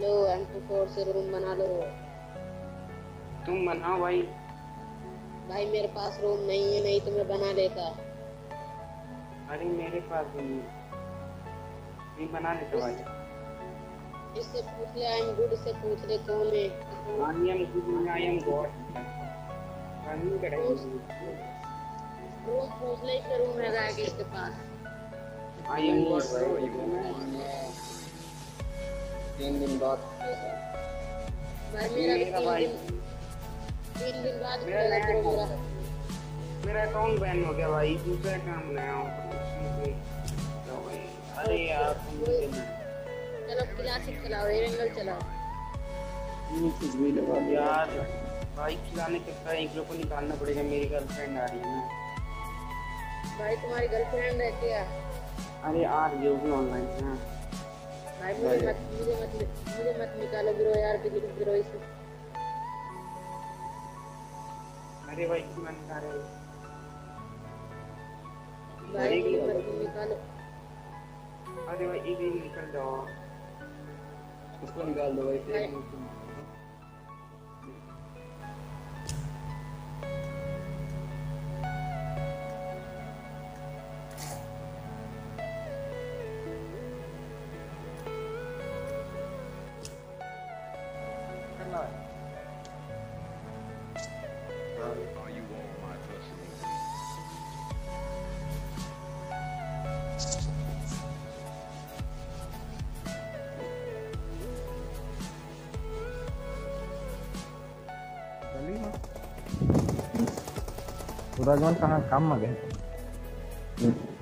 लो M24 से room बना लो। तुम बनाओ भाई। भाई मेरे पास रूम नहीं है, नहीं तो मैं बना लेता। अरे मेरे पास रूम नहीं, बना लेता भाई। इससे पूछ ले, I am good से पूछ ले कौन है। I am good, I am God। नहीं करेंगे। रूम पूछ ले, इससे रूम रहेगा इसके पास। I am God भाई। 3 दिन बाद भाई मेरा 3 दिन बाद मेरा अकाउंट बैन हो गया भाई। दूसरा काम नया हो भाई। अरे यार चलो क्लासिक चलाओ, एवेंगल चलाओ, ये कुछ भी लगा यार भाई। खिलाने के पहले एक लोग को निकालना पड़ेगा। मेरी गर्लफ्रेंड आ रही है ना भाई। तुम्हारी गर्लफ्रेंड रहती है? अरे यार ये भी ऑनलाइन है ना भाई। मुझे मत निकालो गिरो यार, गिरो इसे। अरे भाई क्यों निकाल रहे हो भाई, मत निकालो। अरे भाई इधर निकल जाओ, उसको निकाल दो भाई। Sudah jangan sangat kamu deh.